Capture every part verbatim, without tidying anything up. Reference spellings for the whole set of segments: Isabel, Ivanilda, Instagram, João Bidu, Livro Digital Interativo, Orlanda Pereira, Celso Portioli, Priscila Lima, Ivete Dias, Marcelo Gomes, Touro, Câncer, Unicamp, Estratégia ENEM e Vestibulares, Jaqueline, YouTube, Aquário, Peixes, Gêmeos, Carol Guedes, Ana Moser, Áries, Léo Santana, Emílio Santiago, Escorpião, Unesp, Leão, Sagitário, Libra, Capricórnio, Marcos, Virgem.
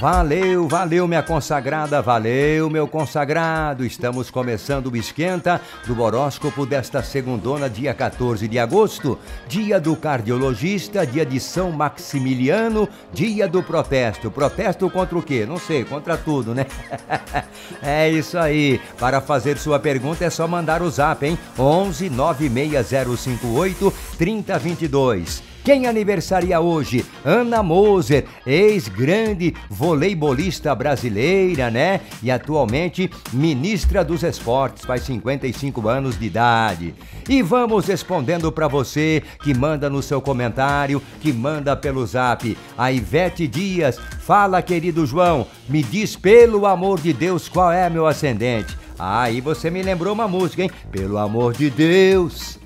Valeu, valeu minha consagrada, valeu meu consagrado. Estamos começando o Esquenta do horóscopo desta segundona, dia quatorze de agosto, dia do cardiologista, dia de São Maximiliano, dia do protesto. Protesto contra o quê? Não sei, contra tudo, né? É isso aí. Para fazer sua pergunta é só mandar o zap, hein? onze nove seis zero cinco oito, três zero dois dois. Quem aniversaria hoje? Ana Moser, ex-grande voleibolista brasileira, né? E atualmente ministra dos esportes, faz cinquenta e cinco anos de idade. E vamos respondendo para você que manda no seu comentário, que manda pelo zap. A Ivete Dias, fala querido João, me diz pelo amor de Deus qual é meu ascendente. Aí você me lembrou uma música, hein? Pelo amor de Deus...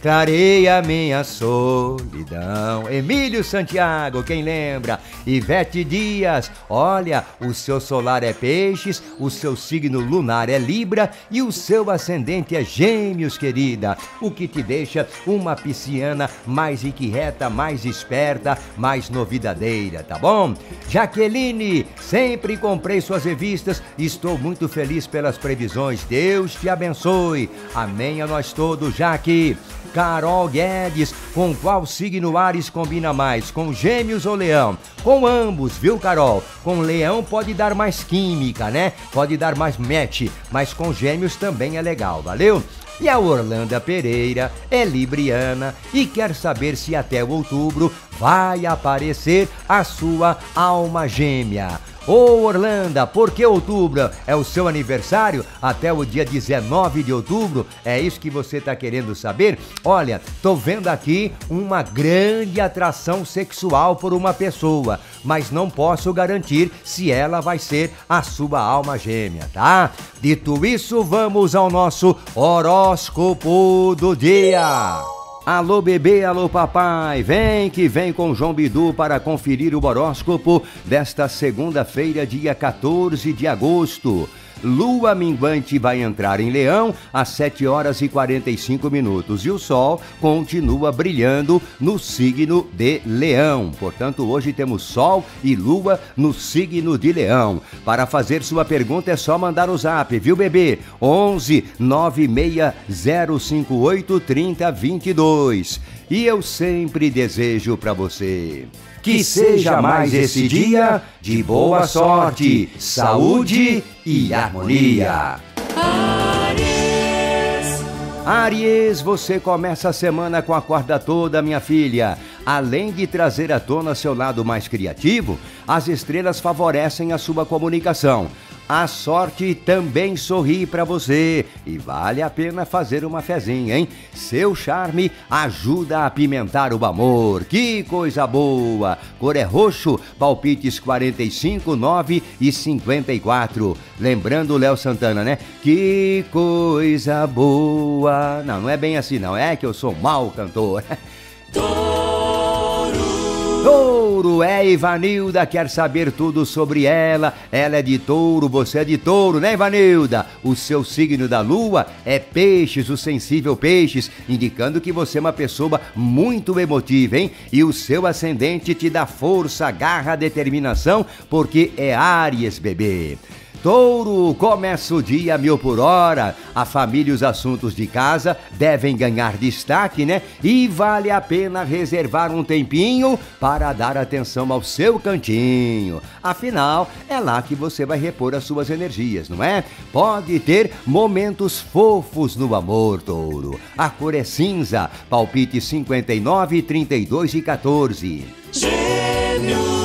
Clareia minha solidão. Emílio Santiago, quem lembra? Ivete Dias, olha, o seu solar é peixes, o seu signo lunar é Libra e o seu ascendente é Gêmeos, querida. O que te deixa uma pisciana mais inquieta, mais esperta, mais novidadeira, tá bom? Jaqueline, sempre comprei suas revistas, estou muito feliz pelas previsões. Deus te abençoe. Amém a nós todos, Jaque. Carol Guedes, com qual signo Áries combina mais? Com Gêmeos ou Leão? Com ambos, viu Carol? Com Leão pode dar mais química, né? Pode dar mais match, mas com Gêmeos também é legal, valeu? E a Orlanda Pereira é libriana e quer saber se até outubro vai aparecer a sua alma gêmea. Ô Orlanda, porque outubro é o seu aniversário até o dia dezenove de outubro? É isso que você está querendo saber? Olha, tô vendo aqui uma grande atração sexual por uma pessoa, mas não posso garantir se ela vai ser a sua alma gêmea, tá? Dito isso, vamos ao nosso horóscopo do dia. Alô bebê, alô papai, vem que vem com João Bidu para conferir o horóscopo desta segunda-feira, dia quatorze de agosto. Lua minguante vai entrar em Leão às sete horas e quarenta e cinco minutos e o Sol continua brilhando no signo de Leão. Portanto, hoje temos Sol e Lua no signo de Leão. Para fazer sua pergunta é só mandar o zap, viu bebê? onze nove seis zero cinco oito, três zero dois dois. E eu sempre desejo para você... que seja mais esse dia de boa sorte, saúde e harmonia. Áries, Áries, você começa a semana com a corda toda, minha filha. Além de trazer à tona seu lado mais criativo, as estrelas favorecem a sua comunicação. A sorte também sorri para você e vale a pena fazer uma fezinha, hein? Seu charme ajuda a apimentar o amor. Que coisa boa! Cor é roxo, palpites quarenta e cinco, nove e cinquenta e quatro. Lembrando o Léo Santana, né? Que coisa boa! Não, não é bem assim não, é que eu sou mau cantor. Touro, é Ivanilda, quer saber tudo sobre ela, ela é de touro, você é de touro, né Ivanilda? O seu signo da lua é peixes, o sensível peixes, indicando que você é uma pessoa muito emotiva, hein? E o seu ascendente te dá força, garra, determinação, porque é Áries, bebê. Touro, começa o dia a mil por hora. A família e os assuntos de casa devem ganhar destaque, né? E vale a pena reservar um tempinho para dar atenção ao seu cantinho. Afinal, é lá que você vai repor as suas energias, não é? Pode ter momentos fofos no amor, Touro. A cor é cinza, palpite cinquenta e nove, trinta e dois e quatorze. Gêmeos.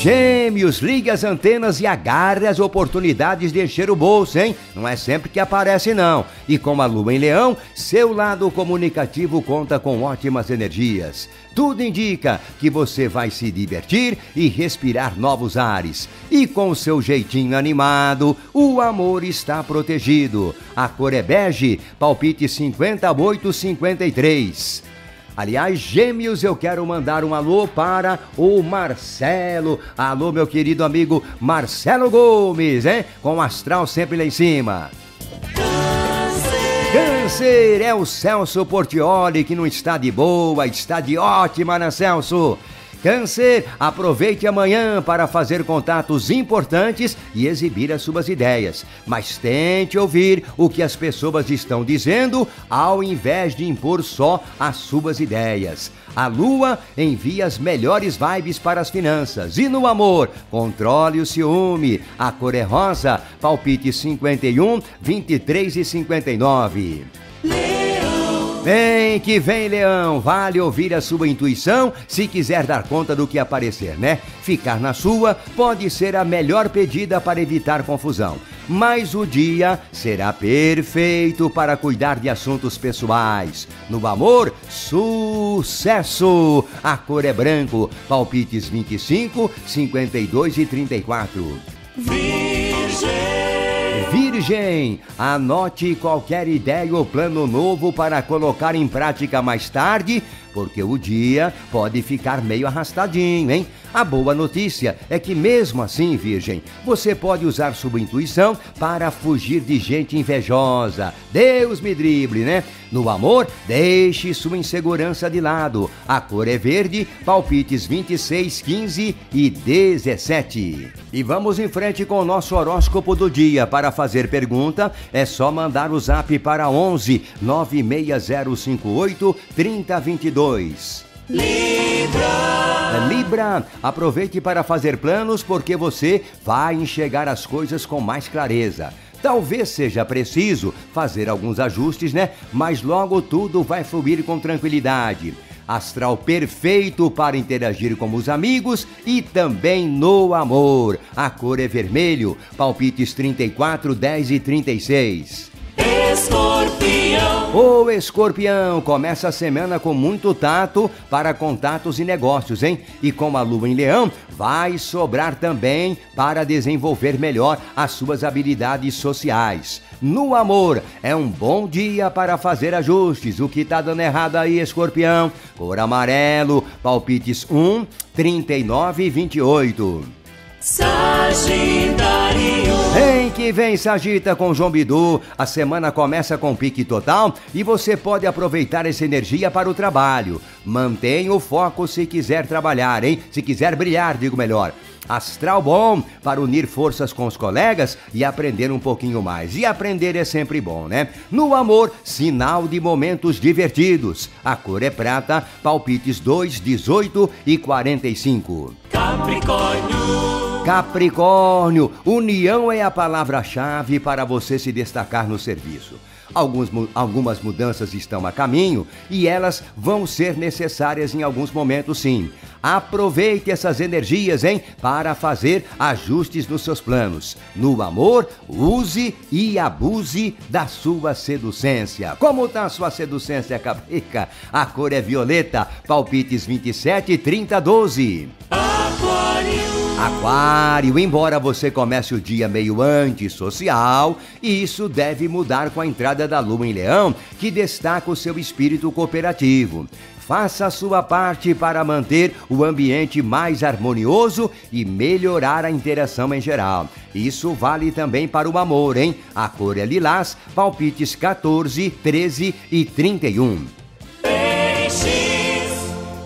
Gêmeos, ligue as antenas e agarre as oportunidades de encher o bolso, hein? Não é sempre que aparece, não. E com a lua em Leão, seu lado comunicativo conta com ótimas energias. Tudo indica que você vai se divertir e respirar novos ares. E com seu jeitinho animado, o amor está protegido. A cor é bege, palpite cinquenta e oito, cinquenta e três. Aliás, Gêmeos, eu quero mandar um alô para o Marcelo. Alô, meu querido amigo Marcelo Gomes, hein? Com o astral sempre lá em cima. Câncer, é o Celso Portioli que não está de boa, está de ótima, né, Celso? Câncer, aproveite amanhã para fazer contatos importantes e exibir as suas ideias. Mas tente ouvir o que as pessoas estão dizendo ao invés de impor só as suas ideias. A Lua envia as melhores vibes para as finanças. E no amor, controle o ciúme. A cor é rosa, palpite cinquenta e um, vinte e três e cinquenta e nove. Vem que vem, Leão, vale ouvir a sua intuição se quiser dar conta do que aparecer, né? Ficar na sua pode ser a melhor pedida para evitar confusão. Mas o dia será perfeito para cuidar de assuntos pessoais. No amor, sucesso! A cor é branco, palpites vinte e cinco, cinquenta e dois e trinta e quatro. Virgem! Virgem, anote qualquer ideia ou plano novo para colocar em prática mais tarde, porque o dia pode ficar meio arrastadinho, hein? A boa notícia é que mesmo assim, Virgem, você pode usar sua intuição para fugir de gente invejosa. Deus me drible, né? No amor, deixe sua insegurança de lado. A cor é verde, palpites vinte e seis, quinze e dezessete. E vamos em frente com o nosso horóscopo do dia. Para fazer pergunta, é só mandar o zap para onze, nove seis zero cinco oito, três zero dois dois. Libra! Libra, aproveite para fazer planos porque você vai enxergar as coisas com mais clareza. Talvez seja preciso fazer alguns ajustes, né? Mas logo tudo vai fluir com tranquilidade. Astral perfeito para interagir com os amigos e também no amor. A cor é vermelho, palpites trinta e quatro, dez e trinta e seis. Escorpião. Ô Escorpião, começa a semana com muito tato para contatos e negócios, hein? E com a Lua em Leão, vai sobrar também para desenvolver melhor as suas habilidades sociais. No amor, é um bom dia para fazer ajustes. O que tá dando errado aí, Escorpião? Cor amarelo, palpites um, trinta e nove e vinte e oito. Sagitário. Vem que vem, Sagita, com João Bidu. A semana começa com pique total e você pode aproveitar essa energia para o trabalho. Mantenha o foco se quiser trabalhar, hein? Se quiser brilhar, digo melhor. Astral bom para unir forças com os colegas e aprender um pouquinho mais. E aprender é sempre bom, né? No amor, sinal de momentos divertidos. A cor é prata, palpites dois, dezoito e quarenta e cinco. Capricórnio. Capricórnio, união é a palavra-chave para você se destacar no serviço. Alguns, algumas mudanças estão a caminho e elas vão ser necessárias em alguns momentos, sim. Aproveite essas energias, hein, para fazer ajustes nos seus planos. No amor, use e abuse da sua seducência. Como tá a sua seducência, Caprica? A cor é violeta, palpites vinte e sete, trinta, doze. Aquário. Aquário, embora você comece o dia meio antissocial, isso deve mudar com a entrada da Lua em Leão, que destaca o seu espírito cooperativo. Faça a sua parte para manter o ambiente mais harmonioso e melhorar a interação em geral. Isso vale também para o amor, hein? A cor é lilás, palpites quatorze, treze e trinta e um. Peixe.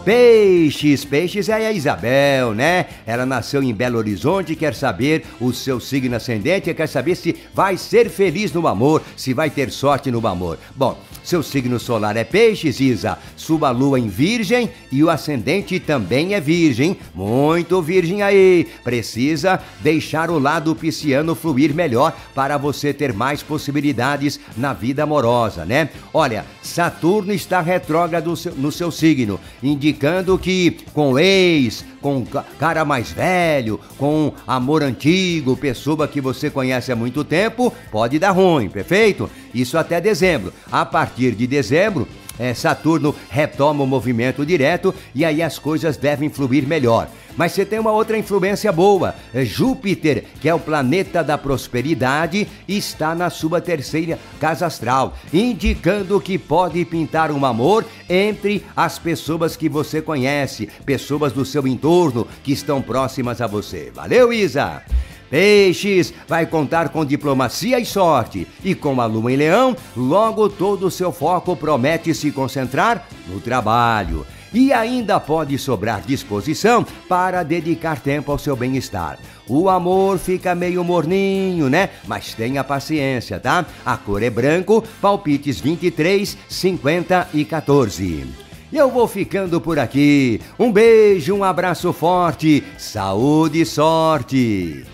Peixes, peixes é a Isabel, né? Ela nasceu em Belo Horizonte, quer saber o seu signo ascendente, quer saber se vai ser feliz no amor, se vai ter sorte no amor. Bom, seu signo solar é peixes, Isa, sua lua em virgem e o ascendente também é virgem, muito virgem aí. Precisa deixar o lado pisciano fluir melhor para você ter mais possibilidades na vida amorosa, né? Olha, Saturno está retrógrado no seu signo, indicando indicando que com ex, com cara mais velho, com amor antigo, pessoa que você conhece há muito tempo, pode dar ruim, perfeito? Isso até dezembro. A partir de dezembro, é, Saturno retoma o movimento direto e aí as coisas devem fluir melhor. Mas você tem uma outra influência boa. Júpiter, que é o planeta da prosperidade, está na sua terceira casa astral, indicando que pode pintar um amor entre as pessoas que você conhece, pessoas do seu entorno que estão próximas a você. Valeu, Isa! Peixes vai contar com diplomacia e sorte. E com a Lua em Leão, logo todo o seu foco promete se concentrar no trabalho. e ainda pode sobrar disposição para dedicar tempo ao seu bem-estar. O amor fica meio morninho, né? Mas tenha paciência, tá? A cor é branco, palpites vinte e três, cinquenta e quatorze. Eu vou ficando por aqui. Um beijo, um abraço forte, saúde e sorte.